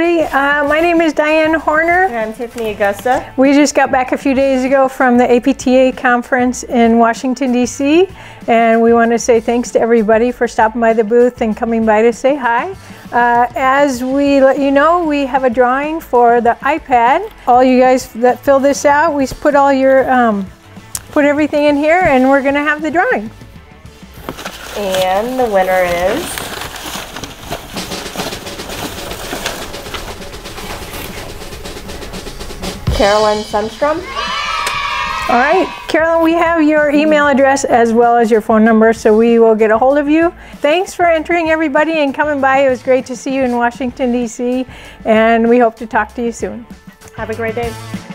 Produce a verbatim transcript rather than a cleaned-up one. everybody. Uh, my name is Diane Horner. And I'm Tiffany Agosta. We just got back a few days ago from the A P T A conference in Washington, D C, and we want to say thanks to everybody for stopping by the booth and coming by to say hi. Uh, as we let you know, we have a drawing for the iPad. All you guys that fill this out, we put all your, um, put everything in here, and we're going to have the drawing. And the winner is... Carolyn Sundstrom. All right, Carolyn, we have your email address as well as your phone number, so we will get a hold of you. Thanks for entering, everybody, and coming by. It was great to see you in Washington, D C, and we hope to talk to you soon. Have a great day.